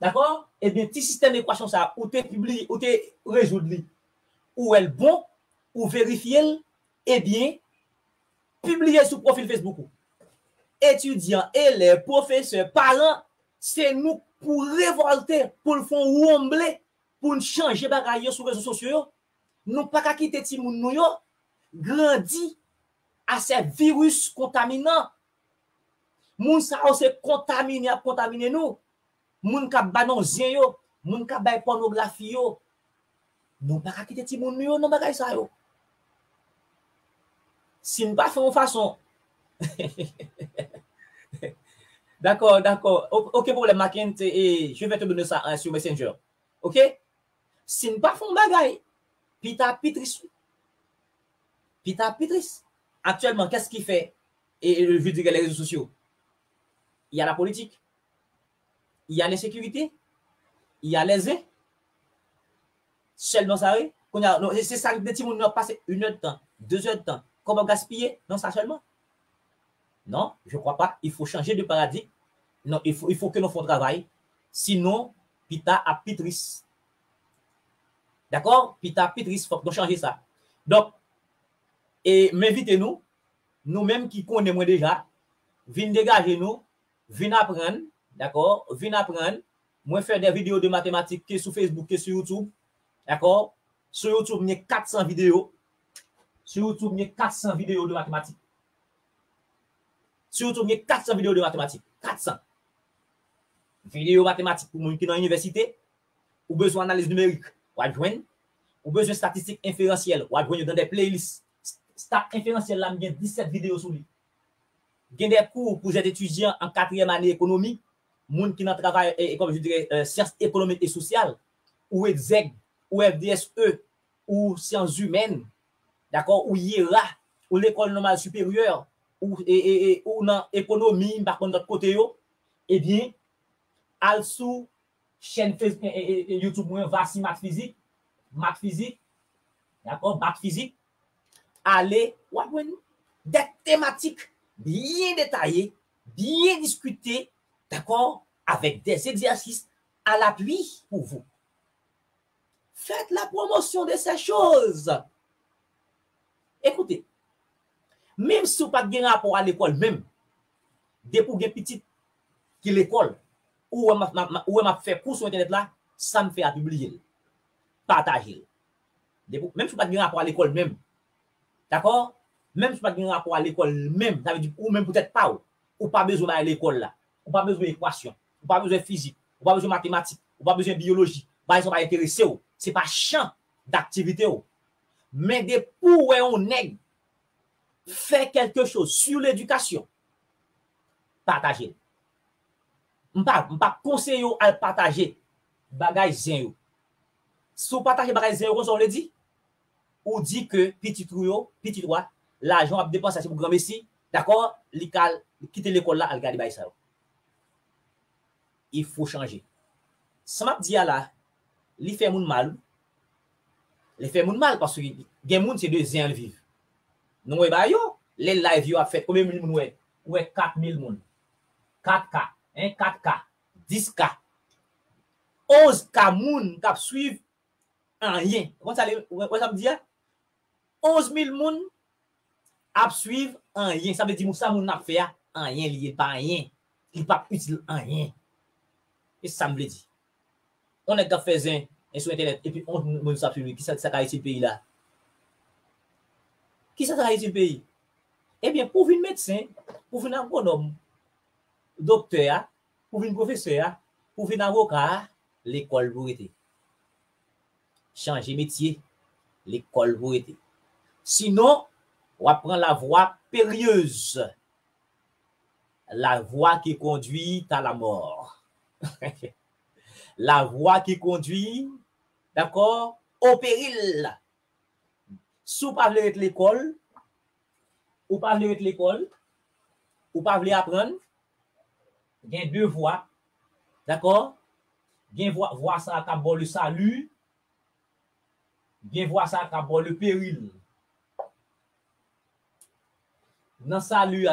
D'accord? Et bien, petit système d'équation ça, ou te publier, ou te résoudre, ou elle bon, ou vérifier, eh bien, publier sur profil Facebook. Étudiants, élèves, professeurs, parents, c'est nous pour révolter, pour le fond rombler, pour nous changer bagaille sur les réseaux sociaux. Nous pas qu'à quitter Timoun nous, grandi à ces virus contaminants. Moun sa ou se contamine à contaminer nous. Moun ka banon zyen yo, moun ka bay pornographie yo. Nous pas qu'à quitter Timoun nous, non bagaille ça yo. Si nous ne faisons pas de façon. D'accord, d'accord. Ok, pour les Macken, je vais te donner ça hein, sur Messenger. Ok? Si nous ne faisons pas de bagaille, Pita Pitris. Pita Pitris. Actuellement, qu'est-ce qu'il fait? Et je dirais les réseaux sociaux. Il y a la politique. Il y a l'insécurité. Il y a les uns. Seulement ça, c'est ça que nous avons passé une heure de temps, deux heures de temps. Comment gaspiller? Non, ça seulement. Non, je ne crois pas. Il faut changer de paradigme. Non, il faut, il faut que nous fassions travail. Sinon, Pita à Pitris. D'accord? Pita à Pitris, il faut que nous changions ça. Donc, et m'invitez-nous, nous-mêmes qui connaissons déjà, venez dégager nous, venez apprendre, d'accord? Venez apprendre. Moi, faire des vidéos de mathématiques qui sur Facebook, qui sur YouTube. D'accord? Sur YouTube, il y a quatre cents vidéos. sur YouTube, il y a quatre cents vidéos de mathématiques. Sur YouTube, il y a quatre cents vidéos de mathématiques. quatre cents. Vidéos mathématiques pour les gens qui sont dans l'université. Ou besoin d'analyse numérique. Ou besoin de statistiques inférentielles. Ou besoin dans des playlists. Stat inférentielle, là, il y a dix-sept vidéos sur lui. Il y a des cours pour les étudiants en quatrième année économie. Les gens qui ont travaillé, comme je dirais, euh, sciences économiques et sociales. Ou E D Z E G, ou F D S E, ou sciences humaines. D'accord, ou I E R A, ou l'école normale supérieure, ou et, et, ou dans l'économie, par contre, de l'autre côté, eh bien, al sous chaîne Facebook, et, et, YouTube, Vassy Maths Physique, Maths Physique, d'accord, Maths Physique, allez, des thématiques bien détaillées, bien discutées, d'accord, avec des exercices à l'appui pour vous. Faites la promotion de ces choses. Écoutez, même si vous n'avez pas de rapport à l'école, même, dès pour les petits qui l'école, ou m'a fait cours sur Internet là, ça me fait à publier, partager. Même si vous n'avez pas de rapport à l'école, même, d'accord? Même si vous n'avez pas de rapport à l'école, même, ça veut dire, ou même peut-être pas, ou pas besoin d'aller à l'école là, ou pas besoin d'équation, ou pas besoin de physique, ou pas besoin de mathématiques, ou pas besoin de biologie, ils ne sont pas intéressés, ce n'est pas champ d'activité. Mais de pour on nèg fait quelque chose sur l'éducation, partagez. Je ne pas conseiller à partager bagay zéro. Si vous partagez bagay zéro, on le dit, ou dit que petit trou, petit droit, l'argent a dépensé pour grand messie, d'accord, l'école, quitter l'école là, elle garde bagay ça. Il faut changer. Ça m'a dit là, il fait mon mal. Les fait moun mal parce que gen moun c'est de zin vivre. Nous e ba yo, les live yo a fait combien mille moun ouais? Ouais quatre mille moun. quatre K, hein quatre K, dix K. onze K moun k'ap suivre en rien. Comment ça le ouais ça me dit onze mille moun ap suivre en rien. Ça veut dire moun ça moun n'a fait en rien, lié pas rien, il pas utile en rien. Et ça me veut dire on est k'ap fait zin et sur Internet, et puis on nous a suivi. Qui ça a été le pays là? Qui ça a été le pays? Eh bien, pour une médecin, pour une agronome, docteur, pour une professeur, pour une avocat, l'école vous était. Changer métier, l'école vous était. Sinon, on prend la voie périlleuse. La voie qui conduit à la mort. La voie qui conduit, d'accord, au péril. Si vous ne voulez pas de l'école, ou pas de l'école, ou pas de apprendre, il y a deux voies, d'accord? Il y a voie ça qui a le salut, il y a voie ça qui a le péril. Dans le salut,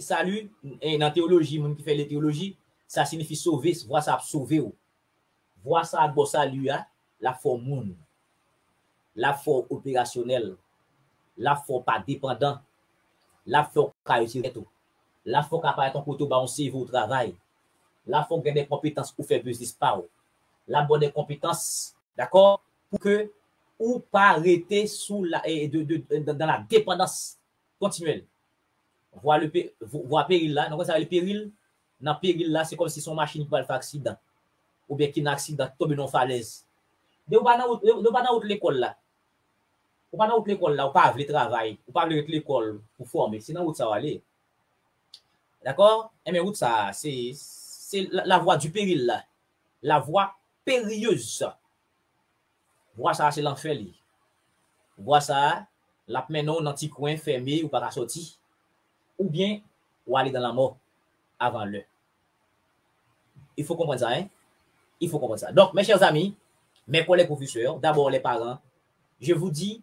salut, et dans la théologie, même qui fait la théologie, ça signifie sauver, voie ça sauver. Voir ça, bon salut, la forme moun, la forme opérationnelle, la forme pas dépendant, la forme pas utile, la forme qui apparaît en couteau, on sait au travail, la forme qui a des compétences pour faire business par la bonne compétence, d'accord, pour que ou pas arrêter sous la, et de, de, de, dans la dépendance continuelle. Voir le voir péril là, donc ça le péril, dans péril là, c'est comme si son machine pouvait faire accident. Ou bien qui n'a accident tombe dans falaise. De ou pas dans l'école là. Ou pas dans l'école là, ou pas le travail, ou pas avec l'école pour former, c'est dans où ça va aller. D'accord? Et mais où ça c'est c'est la, la voie du péril là. La voie périlleuse. Voie ça c'est l'enfer là. Voie ça la menon dans petit coin fermé ou pas sortir. Ou bien ou aller dans la mort avant l'heure. Il faut comprendre ça hein. Il faut comprendre ça. Donc, mes chers amis, mes collègues professeurs, d'abord les parents, je vous dis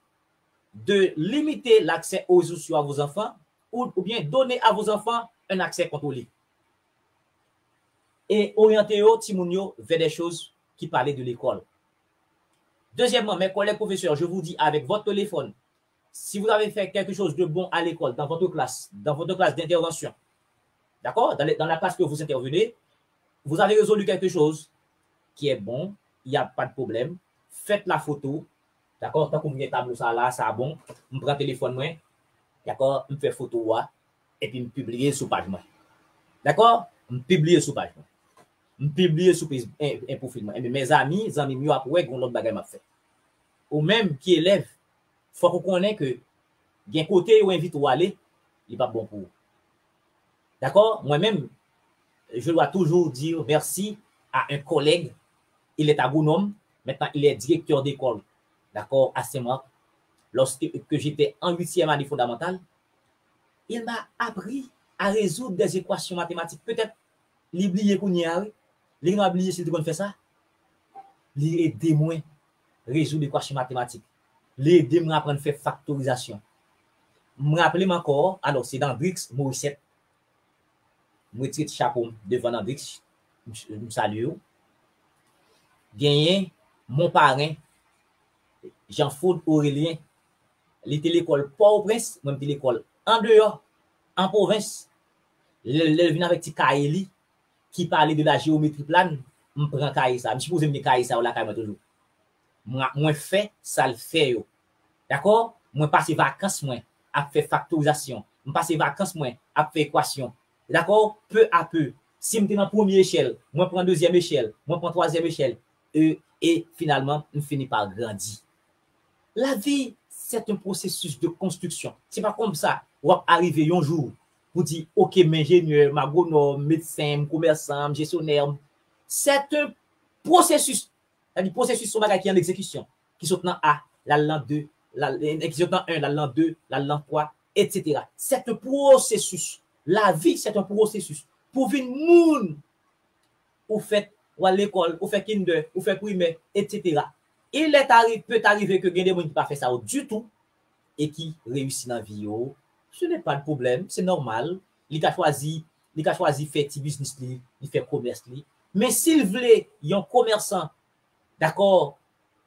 de limiter l'accès aux réseaux sociaux à vos enfants ou, ou bien donner à vos enfants un accès contrôlé. Et orienter au Timounio vers des choses qui parlaient de l'école. Deuxièmement, mes collègues professeurs, je vous dis avec votre téléphone, si vous avez fait quelque chose de bon à l'école, dans votre classe, dans votre classe d'intervention, d'accord, dans, dans la classe que vous intervenez, vous avez résolu quelque chose qui est bon, il n'y a pas de problème. Faites la photo D'accord? Tant qu'on vient tableau ça là, ça bon, je prends téléphone moi. D'accord? Je fais photo et puis je publie sur page moi. D'accord? Je publie sur page moi. Je publie sur un profil moi. Et mes amis, les amis mieux après qu'on l'autre bagage m'a fait. Ou même qui élève, faut qu'on connaisse que d'un côté ou invite ou aller, il n'est pas bon pour vous. D'accord? Moi-même, je dois toujours dire merci à un collègue. Il est agronome, maintenant il est directeur d'école. D'accord? À Saint-Marc. Lorsque j'étais en huitième année fondamentale, il m'a appris à résoudre des équations mathématiques. Peut-être l'oublier qu'on y a, l'oublier oublié si tu fait ça. L'aider moins résoudre l'équation mathématique. L'aider moi apprendre à faire factorisation. Me rappeler encore, alors c'est dans Andrix, Mauriceet. Je retire Chapon devant Andrix, je me salue. Gagné, mon parrain, Jean-Faude Aurélien, il était l'école Port-au-Prince, même l'école en dehors, en province. Il vient avec Kaeli qui parlait de la géométrie plane. Je prends Kaeli ça. Je suppose que je prends ça ou la Kaeli toujours. Moi, je fais ça, le fait. D'accord? Moi, je passe les vacances, moi, à faire factorisation. Je passe les vacances, moi, à faire équation. D'accord? Peu à peu. Si je suis dans la première échelle, je prends la deuxième échelle, je prends la troisième échelle. Et, et finalement, on finit par grandir. La vie, c'est un processus de construction. Ce n'est pas comme ça. On va arriver un jour pour dire, OK, ingénieur, agronome, médecin, commerçant, gestionnaire. C'est un processus. C'est un processus qui est en exécution. Qui sont dans A, la langue deux, la un, la langue deux, la langue trois, et cetera. C'est un processus. La vie, c'est un processus. Pour une moune, ou fait ou à l'école, ou fait kinder, ou fait primaire, et cetera. Il est arri peut arriver que des gens qui pas fait ça du tout et qui réussissent dans la vie. Ce n'est pas de problème, c'est normal. Il a choisi, il a choisi faire petit business, il fait commerce. Mais s'il voulait, il est un commerçant, d'accord,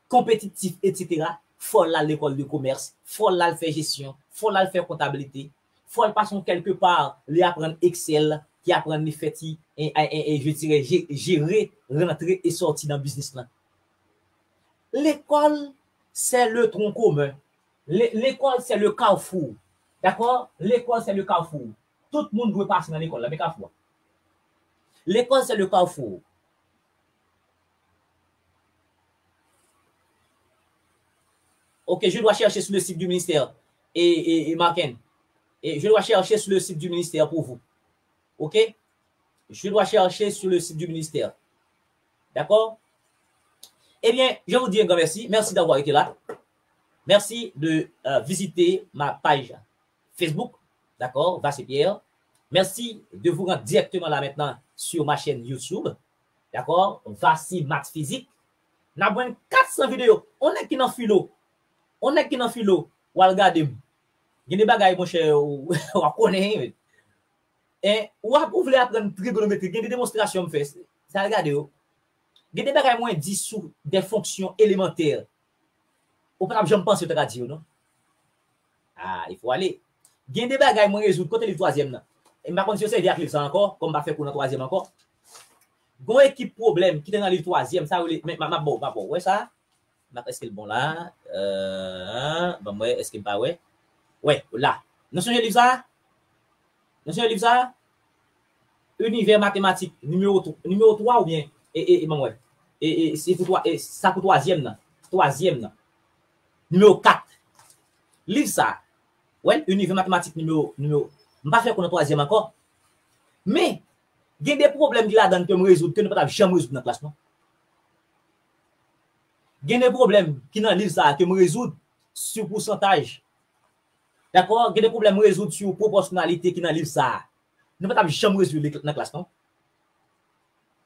compétitif, et cetera. Faut là l'école de commerce, faut là le faire gestion, faut là le faire comptabilité, faut le passer quelque part, lui apprendre Excel, qui apprend les faits et, et, et, et je dirais gérer, rentrer et sortir dans le business là. L'école, c'est le tronc commun. L'école, c'est le carrefour. D'accord? L'école, c'est le carrefour. Tout le monde doit passer dans l'école, mais carrefour. L'école, c'est le carrefour. Ok, je dois chercher sur le site du ministère et, et, et Macken. Et je dois chercher sur le site du ministère pour vous. OK? Je dois chercher sur le site du ministère. D'accord? Eh bien, je vous dis un grand merci. Merci d'avoir été là. Merci de euh, visiter ma page Facebook. D'accord? Vassy Pierre. Merci de vous rendre directement là maintenant sur ma chaîne YouTube. D'accord? Vassy Maths Physique. Nous avons quatre cents vidéos. On est qui dans philo. On est qui dans philo. Ou à regarder. Il y a des bagages, mon cher. Ou à connaître. Et ou à vous voulez apprendre trigonométrie, il y a des démonstrations qui font ça. Regardez, il y a des bagages moins dix sous des fonctions élémentaires. Ou pas, je pense que tu as dit, non? Ah, il faut aller. Il y a des bagages moins résoudre côté du troisième. Et ma condition, c'est de ça encore, comme je fais pour le troisième encore. Gon équipe problème qui est dans le troisième, ça, mais ma bon, ma bon, ouais, ça. Est-ce qu'il est bon là? Euh, bon, ouais, est-ce qu'il n'est pas, ouais? Ouais, là. Nous sommes les ça? Monsieur Livza, univers mathématique numéro, numéro trois ou bien et et et bon ouais et et c'est pour toi et ça pour troisième là troisième là numéro quatre Livza ouais univers mathématique numéro numéro on va faire qu'on a troisième encore mais il y a des problèmes qui là dans que me résoudre que ne pas jamais résoudre dans classe non il y a des problèmes qui dans Livza que me résoudre sur pourcentage. D'accord? Il y a des problèmes résoudre sur proportionnalité qui dans le livre ça. Nous ne pouvons jamais résoudre dans la classe, non?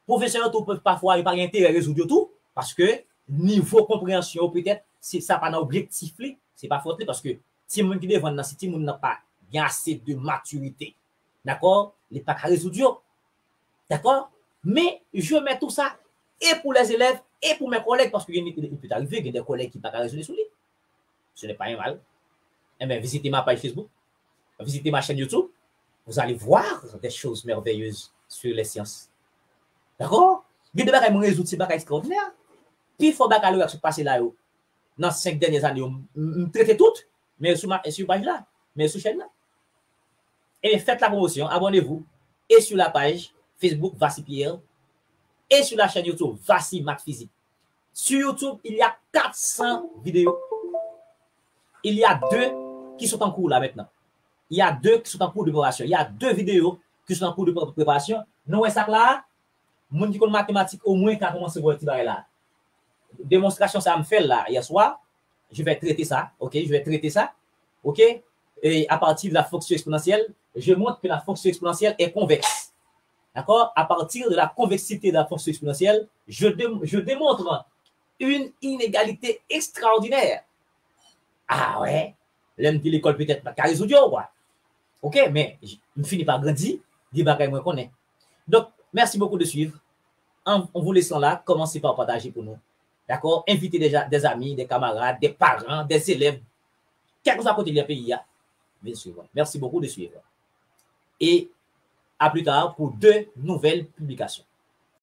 Professeurs peuvent parfois n'ont pas intérêt à résoudre tout parce que niveau compréhension, peut-être, c'est ça pas un objectif, c'est pas faute parce que si les gens qui devant dans si monde n'a pas bien assez de maturité, d'accord? Il n'est pas qu'à résoudre. D'accord? Mais je mets tout ça et pour les élèves et pour mes collègues parce qu'il peut arriver qu'il y a des collègues qui ne peuvent pas résoudre sous lui. Ce n'est pas un mal. Eh bien, visitez ma page Facebook, visitez ma chaîne YouTube, vous allez voir des choses merveilleuses sur les sciences. D'accord? Il y a des bagages qui résoudre, c'est des bagages extraordinaires. Puis, il faut que les bagages se passent là-haut. dans cinq dernières années, on traite toutes, mais sur ma page là, mais sur chaîne là. Et faites la promotion, abonnez-vous, et sur la page Facebook Vassy Pierre, et sur la chaîne YouTube Vassy Maths Physique. Sur YouTube, il y a quatre cents vidéos. Il y a deux qui sont en cours là maintenant. Il y a deux qui sont en cours de préparation. Il y a deux vidéos qui sont en cours de préparation. Nous, ça là, mon qui connaît mathématiques au moins quand on commence à voir là. Démonstration ça me fait là hier soir, je vais traiter ça. OK, je vais traiter ça. OK, et à partir de la fonction exponentielle, je montre que la fonction exponentielle est convexe. D'accord? À partir de la convexité de la fonction exponentielle, je dé je démontre une inégalité extraordinaire. Ah ouais, l'homme de l'école peut-être pas carré audio quoi. OK, mais je finis par grandir, des bagages moi connais. Donc merci beaucoup de suivre. En, en vous laissant là, commencez par partager pour nous. D'accord? Invitez déjà des amis, des camarades, des parents, des élèves, quelque chose à côté de pays. Bien sûr. Merci beaucoup de suivre. Et à plus tard pour deux nouvelles publications.